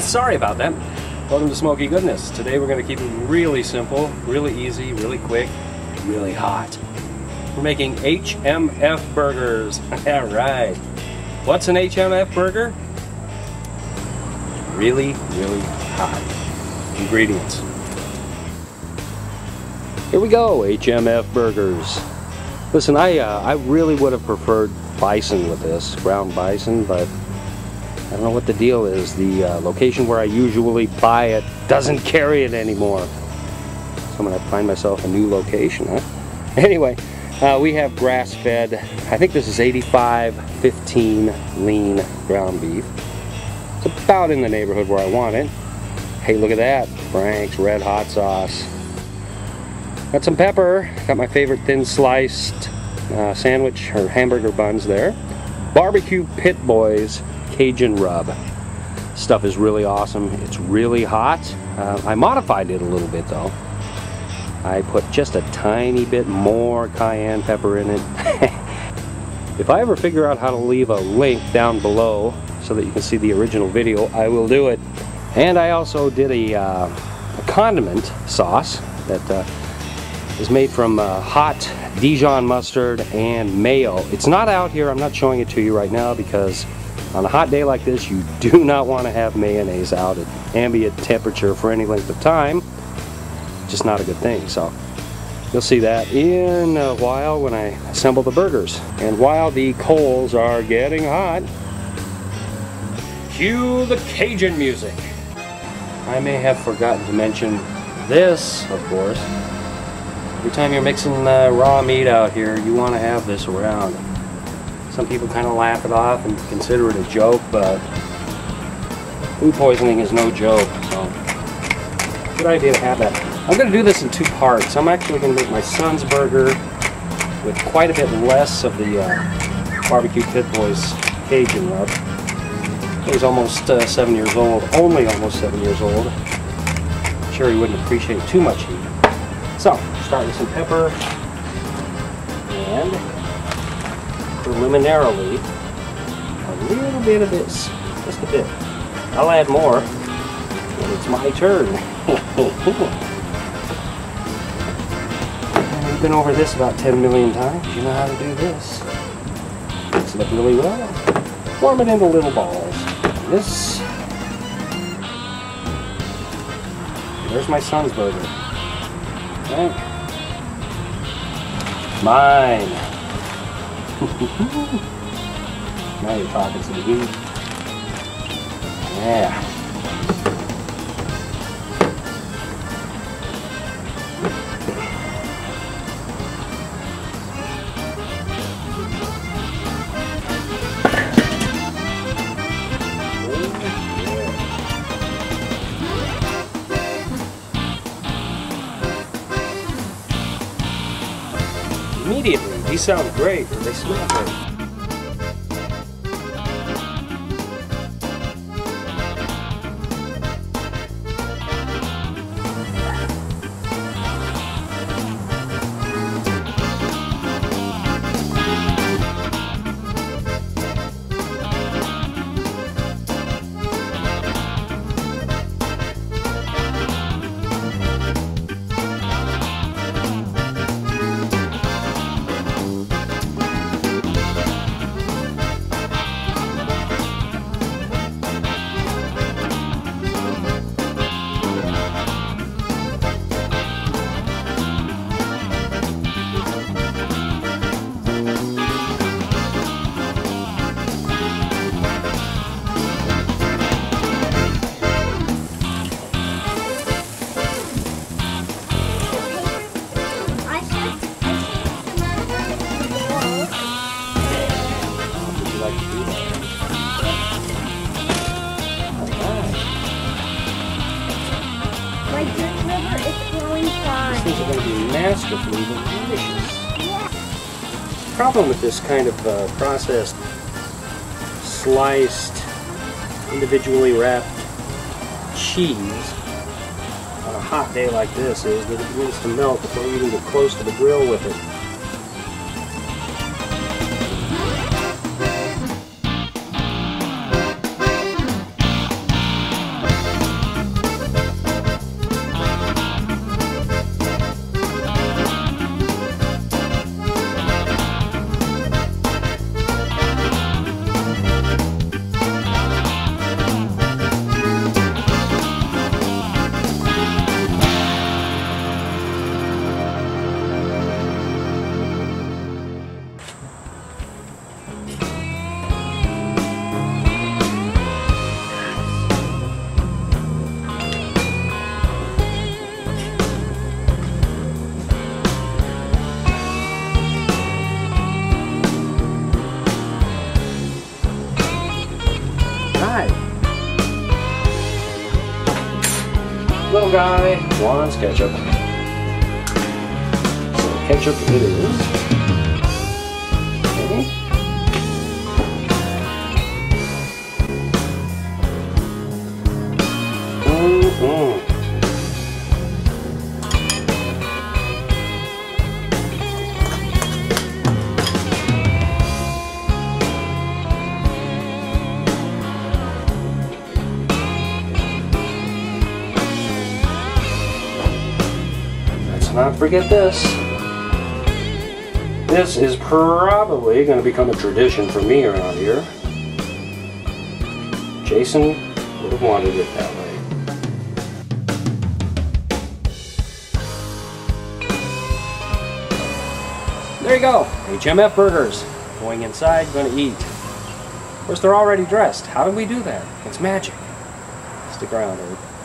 Sorry about that. Welcome to Smoky Goodness. Today we're going to keep it really simple, really easy, really quick, really hot. We're making HMF burgers. All right. What's an HMF burger? Really, really hot. Ingredients. Here we go, HMF burgers. Listen, I really would have preferred bison with this, ground bison, but I don't know what the deal is. The location where I usually buy it doesn't carry it anymore. So I'm gonna find myself a new location, huh? Anyway, we have grass-fed. I think this is 85-15 lean ground beef. It's about in the neighborhood where I want it. Hey, look at that, Frank's red hot sauce. Got some pepper, got my favorite thin sliced sandwich or hamburger buns there. Barbecue Pit Boys Cajun Rub. Stuff is really awesome. It's really hot. I modified it a little bit though. I put just a tiny bit more cayenne pepper in it. If I ever figure out how to leave a link down below so that you can see the original video, I will do it. And I also did a condiment sauce that is made from hot Dijon mustard and mayo. It's not out here, I'm not showing it to you right now because on a hot day like this you do not want to have mayonnaise out at ambient temperature for any length of time. Just not a good thing, so you'll see that in a while when I assemble the burgers. And while the coals are getting hot, cue the Cajun music. I may have forgotten to mention this, of course. Every time you're mixing raw meat out here, you want to have this around. Some people kind of laugh it off and consider it a joke, but food poisoning is no joke, so good idea to have that. I'm going to do this in two parts. I'm actually going to make my son's burger with quite a bit less of the barbecue pit boys Cajun rub. He's almost 7 years old, only almost 7 years old. I'm sure he wouldn't appreciate too much heat. So, start with some pepper and preliminarily a little bit of this, just a bit. I'll add more when it's my turn. We've been over this about 10 million times. You know how to do this. Mix it up really well. Form it into little balls. And this, there's my son's burger. Okay. Mine. Now you're talking to me. Yeah. Immediately. These sound great, but they smell great. These are going to be masterfully delicious. Yeah. The problem with this kind of processed, sliced, individually wrapped cheese on a hot day like this is that it begins to melt before you even get close to the grill with it. guy. Little guy wants ketchup. So ketchup it is. Okay. Not forget this. This is probably going to become a tradition for me around here. Jason would have wanted it that way. There you go, HMF burgers. Going inside, going to eat. Of course, they're already dressed. How do we do that? It's magic. Stick around, everybody.